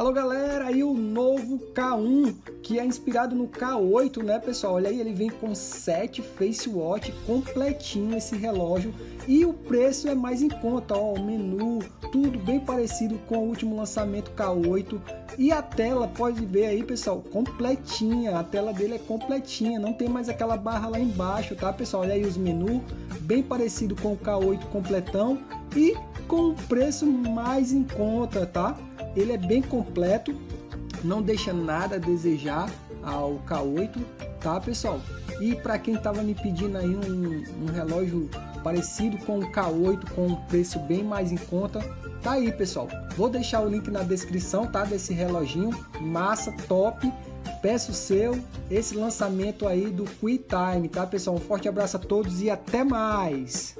Alô galera, aí o novo K1, que é inspirado no K8, né pessoal? Olha aí, ele vem com 7 face watch, completinho esse relógio, e o preço é mais em conta, ó, o menu, tudo bem parecido com o último lançamento K8, e a tela, pode ver aí pessoal, completinha, a tela dele é completinha, não tem mais aquela barra lá embaixo, tá pessoal? Olha aí os menus, bem parecido com o K8 completão, e com o preço mais em conta, tá? Ele é bem completo, não deixa nada a desejar ao K8, tá pessoal? E para quem tava me pedindo aí um relógio parecido com o K8, com um preço bem mais em conta, tá aí pessoal, vou deixar o link na descrição, tá, desse reloginho massa, top, peço seu, esse lançamento aí do Fuitime, tá pessoal? Um forte abraço a todos e até mais!